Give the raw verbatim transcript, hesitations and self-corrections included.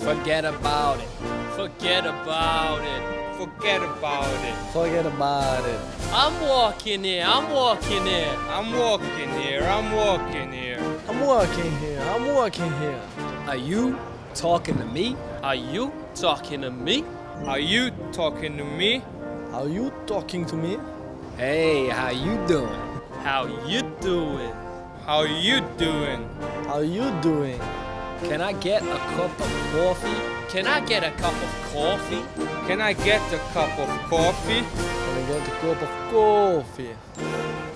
Forget about it. Forget about it. Forget about it. Forget about it. I'm walking here. I'm walking here. I'm walking here. I'm walking here. I'm walking here. I'm walking here. Are you talking to me? Are you talking to me? Are you talking to me? Are you talking to me? Hey, how you doing? How you doing? How you doing? How you doing? Can I get a cup of coffee? Can I get a cup of coffee? Can I get a cup of coffee? Can I get a cup of coffee?